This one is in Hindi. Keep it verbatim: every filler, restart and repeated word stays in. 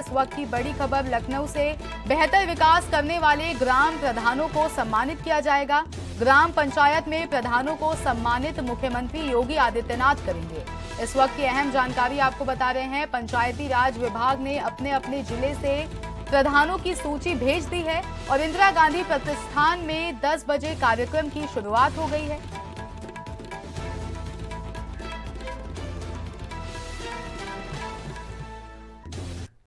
इस वक्त की बड़ी खबर लखनऊ से। बेहतर विकास करने वाले ग्राम प्रधानों को सम्मानित किया जाएगा। ग्राम पंचायत में प्रधानों को सम्मानित मुख्यमंत्री योगी आदित्यनाथ करेंगे। इस वक्त की अहम जानकारी आपको बता रहे हैं। पंचायती राज विभाग ने अपने अपने जिले से प्रधानों की सूची भेज दी है और इंदिरा गांधी प्रतिष्ठान में दस बजे कार्यक्रम की शुरुआत हो गई है।